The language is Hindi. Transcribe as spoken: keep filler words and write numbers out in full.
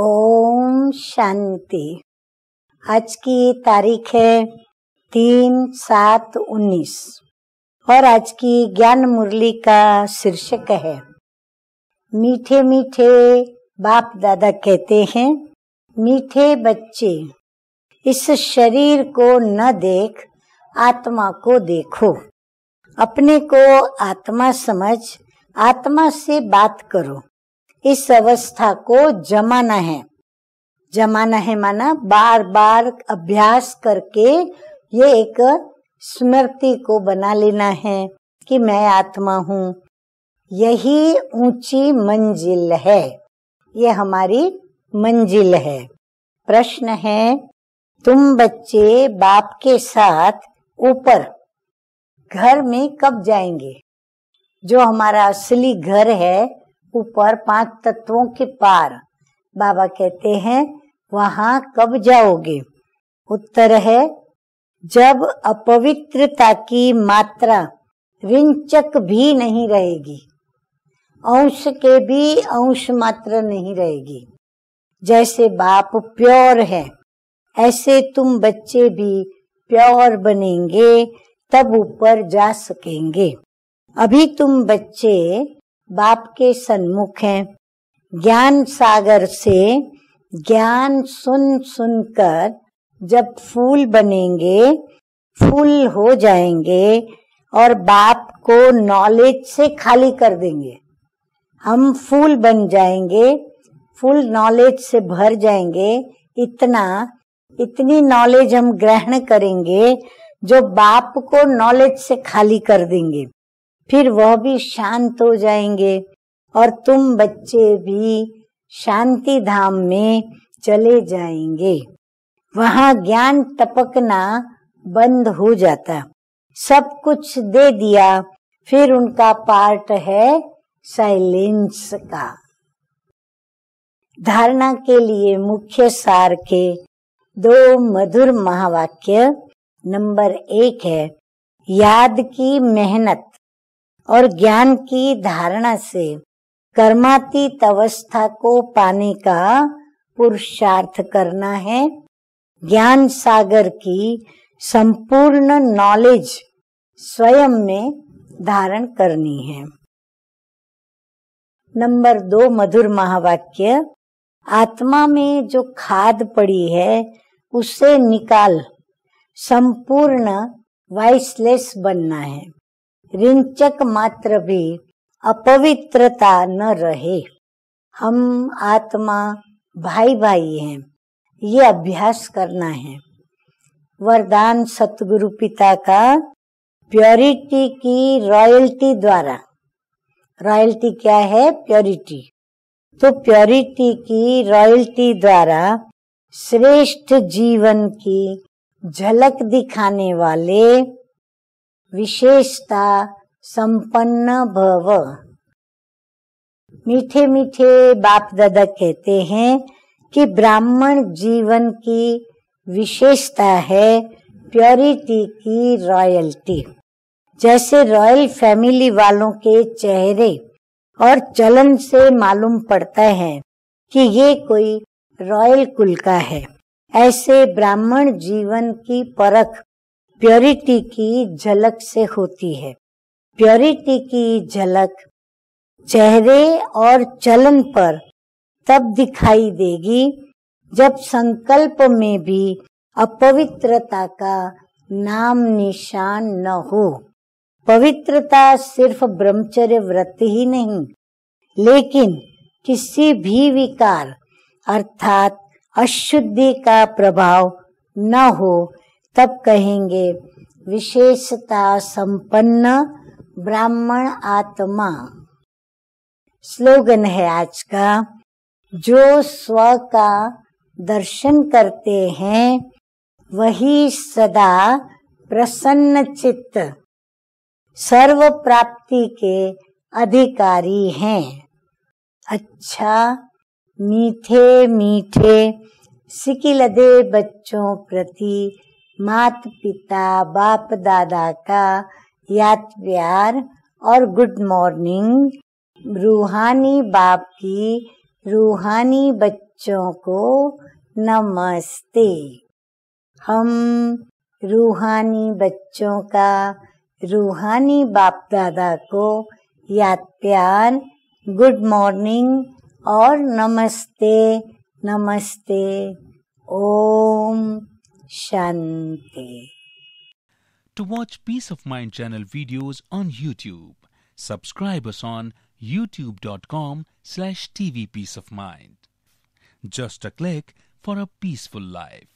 ओम शांति। आज की तारीख है तीन सात उन्नीस और आज की ज्ञान मुरली का शीर्षक है मीठे मीठे बाप दादा कहते हैं मीठे बच्चे इस शरीर को न देख आत्मा को देखो। अपने को आत्मा समझ आत्मा से बात करो। इस अवस्था को जमाना है। जमाना है माना बार बार अभ्यास करके ये एक स्मृति को बना लेना है कि मैं आत्मा हूँ। यही ऊंची मंजिल है। ये हमारी मंजिल है। प्रश्न है तुम बच्चे बाप के साथ ऊपर घर में कब जाएंगे? जो हमारा असली घर है ऊपर पांच तत्वों के पार बाबा कहते हैं वहां कब जाओगे? उत्तर है जब अपवित्रता की मात्रा रिंचक भी नहीं रहेगी, अंश के भी अंश मात्र नहीं रहेगी। जैसे बाप प्योर है ऐसे तुम बच्चे भी प्योर बनेंगे तब ऊपर जा सकेंगे। अभी तुम बच्चे बाप के सन्मुख हैं। ज्ञान सागर से ज्ञान सुन सुनकर जब फूल बनेंगे फूल हो जाएंगे और बाप को नॉलेज से खाली कर देंगे। हम फूल बन जाएंगे, फूल नॉलेज से भर जाएंगे। इतना इतनी नॉलेज हम ग्रहण करेंगे जो बाप को नॉलेज से खाली कर देंगे। फिर वह भी शांत हो जाएंगे और तुम बच्चे भी शांति धाम में चले जाएंगे। वहाँ ज्ञान टपकना बंद हो जाता। सब कुछ दे दिया फिर उनका पार्ट है साइलेंस का। धारणा के लिए मुख्य सार के दो मधुर महावाक्य। नंबर एक है याद की मेहनत और ज्ञान की धारणा से कर्मातीत अवस्था को पाने का पुरुषार्थ करना है। ज्ञान सागर की संपूर्ण नॉलेज स्वयं में धारण करनी है। नंबर दो मधुर महावाक्य आत्मा में जो खाद पड़ी है उसे निकाल संपूर्ण वॉइसलेस बनना है। रिंचक मात्र भी अपवित्रता न रहे। हम आत्मा भाई भाई हैं। ये अभ्यास करना है। वरदान सतगुरु पिता का प्योरिटी की रॉयल्टी द्वारा। रॉयल्टी क्या है? प्योरिटी। तो प्योरिटी की रॉयल्टी द्वारा श्रेष्ठ जीवन की झलक दिखाने वाले विशेषता संपन्न भव। मीठे मीठे बाप दादा कहते हैं कि ब्राह्मण जीवन की विशेषता है प्योरिटी की रॉयल्टी। जैसे रॉयल फैमिली वालों के चेहरे और चलन से मालूम पड़ता है कि ये कोई रॉयल कुल का है, ऐसे ब्राह्मण जीवन की परख प्योरिटी की झलक से होती है। प्योरिटी की झलक चेहरे और चलन पर तब दिखाई देगी जब संकल्प में भी अपवित्रता का नाम निशान न हो। पवित्रता सिर्फ ब्रह्मचर्य व्रत ही नहीं, लेकिन किसी भी विकार अर्थात अशुद्धि का प्रभाव न हो तब कहेंगे विशेषता संपन्न ब्राह्मण आत्मा। स्लोगन है आज का जो स्व का दर्शन करते हैं वही सदा प्रसन्न चित्त सर्व प्राप्ति के अधिकारी हैं। अच्छा मीठे मीठे सिकिलदे बच्चों प्रति माता पिता बाप दादा का याद प्यार और गुड मॉर्निंग रूहानी बाप की रूहानी बच्चे बच्चों को नमस्ते। हम रूहानी बच्चों का रूहानी बाप दादा को याद प्यार गुड मॉर्निंग और नमस्ते नमस्ते। Om Shanti. To watch Peace of Mind channel videos on YouTube, subscribe us on youtube dot com slash T V Peace of Mind. Just a click for a peaceful life.